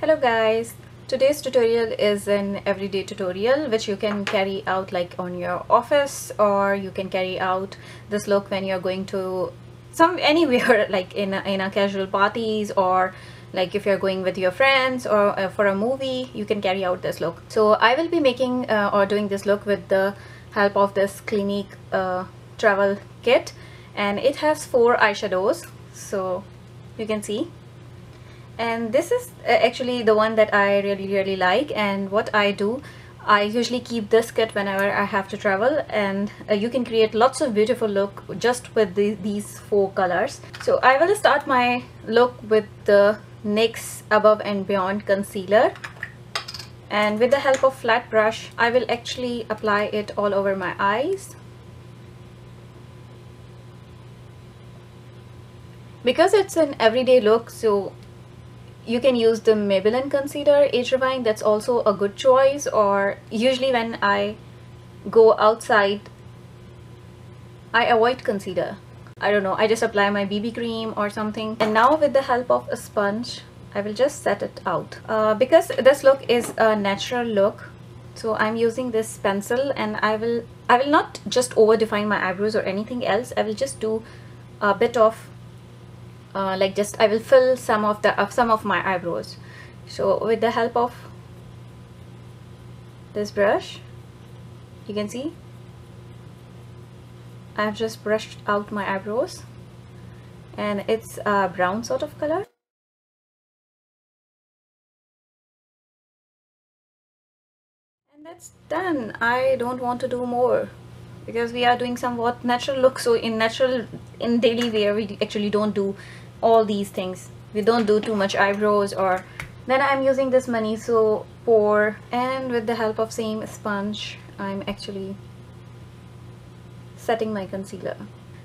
Hello guys, today's tutorial is an everyday tutorial which you can carry out like on your office, or you can carry out this look when you're going to anywhere like in a casual parties, or like if you're going with your friends or for a movie, you can carry out this look. So I will be making or doing this look with the help of this Clinique travel kit, and it has 4 eyeshadows, so you can see. And this is actually the one that I really like. And what I do, I usually keep this kit whenever I have to travel, and you can create lots of beautiful look just with these 4 colors. So I will start my look with the NYX Above and Beyond concealer, and with the help of flat brush I will actually apply it all over my eyes. Because it's an everyday look, so you can use the Maybelline concealer age refined, that's also a good choice. Or usually when I go outside, I avoid concealer. I don't know, I just apply my BB cream or something. And now with the help of a sponge, I will just set it out. Because this look is a natural look, so I'm using this pencil, and I will not just over define my eyebrows or anything else. I will just do a bit of I will fill some of my eyebrows. So with the help of this brush, you can see I've just brushed out my eyebrows, and it's a brown sort of color. And that's done. I don't want to do more, because we are doing somewhat natural look. So in daily wear, we actually don't do all these things. We don't do too much eyebrows. Or then I'm using this Miniso pore, and with the help of same sponge, I'm actually setting my concealer.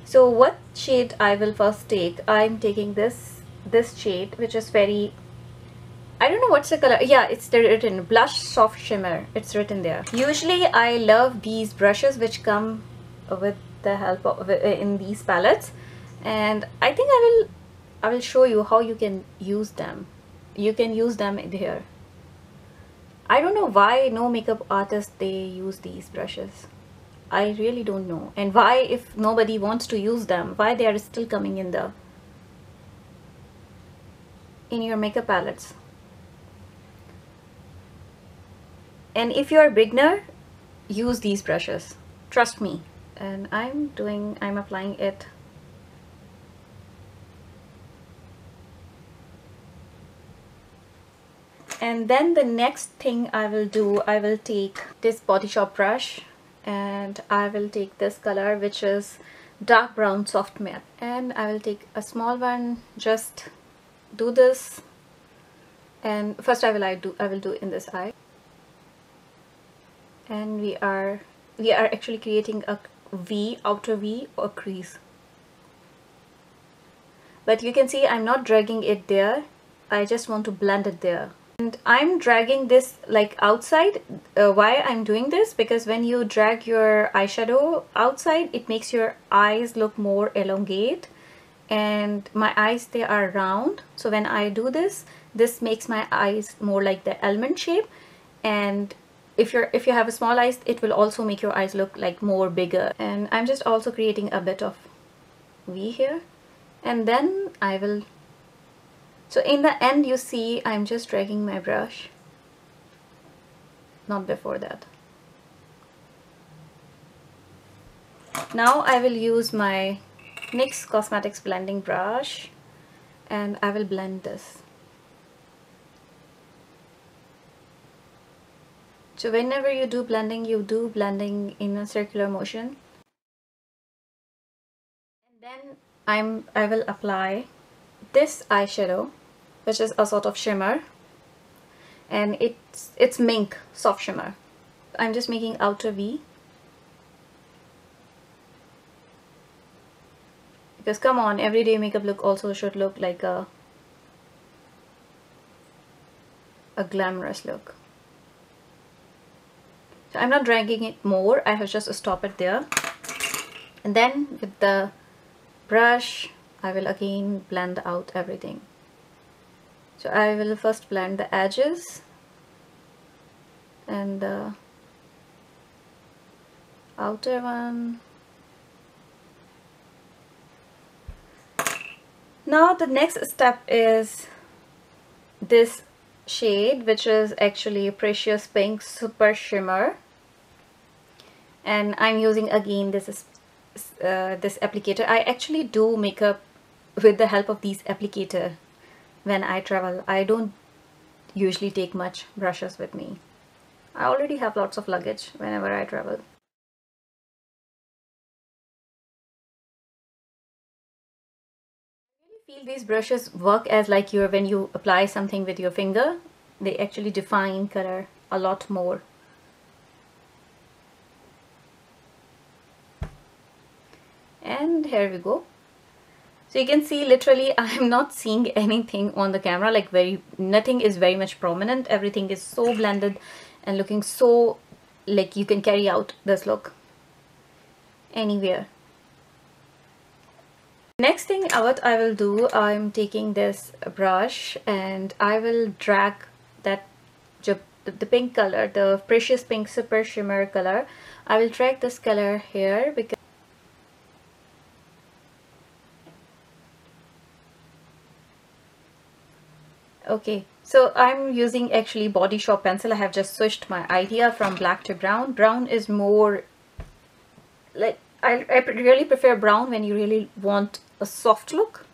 So what shade I will first take? I'm taking this shade, which is very, I don't know what's the color. Yeah, it's written blush soft shimmer, it's written there. Usually I love these brushes which come with the help of in these palettes, and I think I will show you how you can use them. You can use them in here. I don't know why no makeup artists they use these brushes. I really don't know. And why, if nobody wants to use them, why they are still coming in your makeup palettes. And if you are a beginner, use these brushes, trust me. And I'm applying it . And then the next thing I will do, I will take this Body Shop brush, and I will take this color, which is dark brown soft matte, and I will take a small one, just do this. And first I will do in this eye. And we are actually creating a V, outer V or crease. But you can see I'm not dragging it there, I just want to blend it there. And I'm dragging this like outside. Why I'm doing this? Because when you drag your eyeshadow outside, it makes your eyes look more elongate, and my eyes, they are round. So when I do this makes my eyes more like the almond shape. And if you have a small eyes, it will also make your eyes look like more bigger. And I'm just also creating a bit of V here. And then I will, so in the end you see I'm just dragging my brush, not before that. Now I will use my NYX Cosmetics blending brush, and I will blend this. So whenever you do blending in a circular motion. And then I will apply this eyeshadow, which is a sort of shimmer, and it's mink soft shimmer. I'm just making outer V, because come on, everyday makeup look also should look like a glamorous look. I'm not dragging it more, I have just stopped it there. And then with the brush I will again blend out everything. So I will first blend the edges and the outer one. Now the next step is this shade, which is actually Precious Pink Super Shimmer, and I'm using again this applicator. I actually do makeup with the help of these applicator when I travel. I don't usually take much brushes with me. I already have lots of luggage whenever I travel. These brushes work as like your, when you apply something with your finger, they actually define color a lot more. And here we go. So you can see literally I'm not seeing anything on the camera, like nothing is very much prominent. Everything is so blended and looking so like you can carry out this look anywhere. Next thing what I will do, I'm taking this brush and I will drag that the pink color, the Precious Pink Super Shimmer color. I will drag this color here because okay, so I'm using actually Body Shop pencil. I have just switched my idea from black to brown. Brown is more like I really prefer brown when you really want a soft look.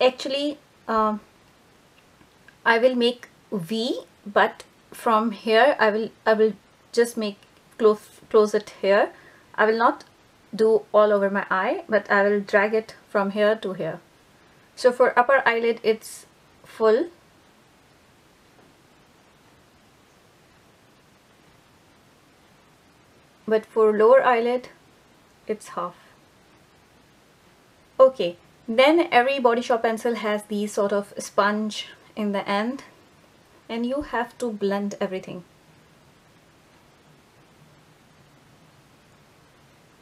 Actually, I will make V, but from here I will just make close it here. I will not do all over my eye, but I will drag it from here to here. So for upper eyelid it's full. But for lower eyelid it's half. Okay, then every Body Shop pencil has these sort of sponge in the end and you have to blend everything.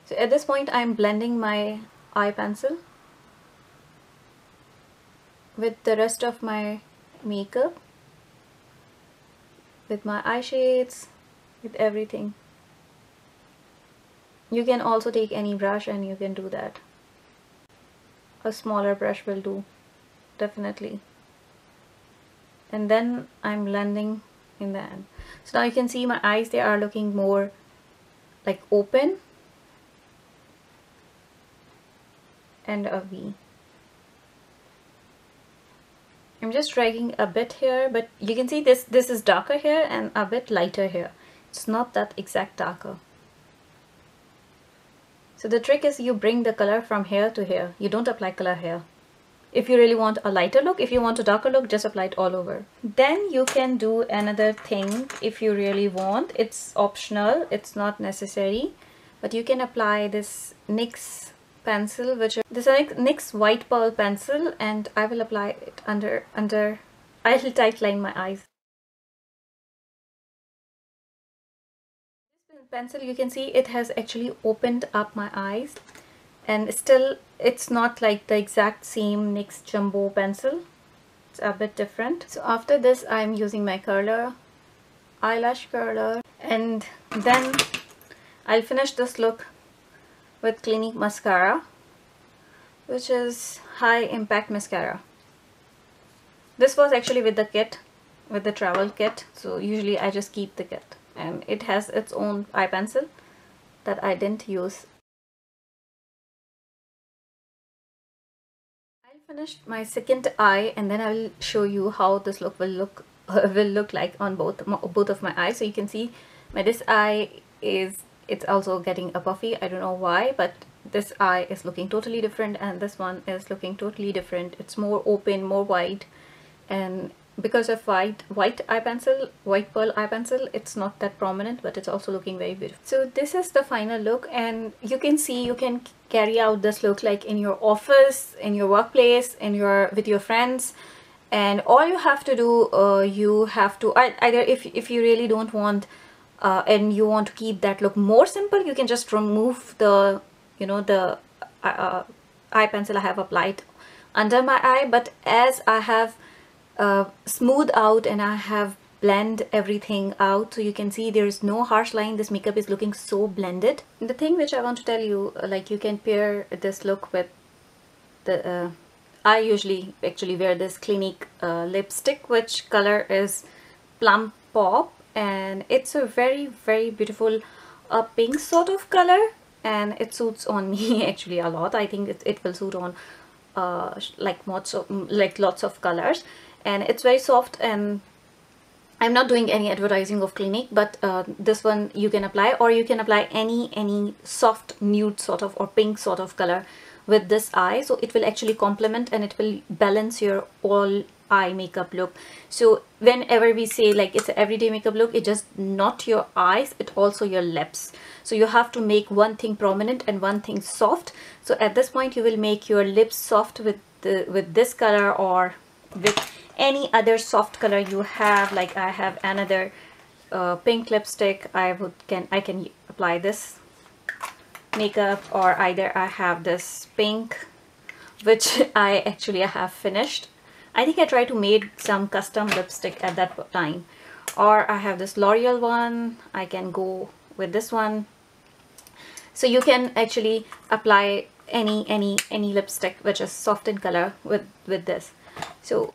So at this point I'm blending my eye pencil with the rest of my makeup, with my eye shades, with everything. You can also take any brush and you can do that. A smaller brush will do, definitely. And then I'm blending in the end. So now you can see my eyes, they are looking more like open. And a V. I'm just dragging a bit here, but you can see this is darker here and a bit lighter here. It's not that exact darker. So the trick is you bring the color from here to here. You don't apply color here. If you really want a lighter look, if you want a darker look, just apply it all over. Then you can do another thing if you really want. It's optional, it's not necessary, but you can apply this NYX pencil, which this is NYX White Pearl pencil, and I will apply it under I will tightline my eyes. This pencil, you can see it has actually opened up my eyes, and still it's not like the exact same NYX Jumbo pencil. It's a bit different. So after this I'm using my curler, eyelash curler, and then I'll finish this look with Clinique mascara, which is high impact mascara. This was actually with the kit, with the travel kit, so usually I just keep the kit, and it has its own eye pencil that I didn't use. I finished my second eye and then I will show you how this look will look like on both of my eyes. So you can see my this eye is it's also getting a puffy. I don't know why, but this eye is looking totally different and this one is looking totally different. It's more open, more wide, and because of White Pearl eye pencil, it's not that prominent, but it's also looking very beautiful. So this is the final look, and you can see you can carry out this look like in your office, in your workplace, with your friends, And all you have to do, you have to either if you really don't want and you want to keep that look more simple, you can just remove the, you know, the eye pencil I have applied under my eye. But as I have smoothed out and I have blend everything out, so you can see there is no harsh line. This makeup is looking so blended. The thing which I want to tell you, like, you can pair this look with the I usually actually wear this Clinique lipstick, which color is Plum Pop, and it's a very, very beautiful pink sort of color, and it suits on me actually a lot. I think it will suit on lots of colors, and it's very soft. And I'm not doing any advertising of Clinique, but this one you can apply, or you can apply any soft nude sort of or pink sort of color with this eye, so it will actually complement and it will balance your all eye makeup look. So whenever we say like it's an everyday makeup look, it's just not your eyes, it also your lips. So you have to make one thing prominent and one thing soft. So at this point you will make your lips soft with this color, or with any other soft color you have. Like I have another pink lipstick, I can apply this makeup, or either I have this pink which I actually have finished. I think I tried to make some custom lipstick at that time. Or I have this L'Oreal one, I can go with this one. So you can actually apply any lipstick which is soft in color with this. So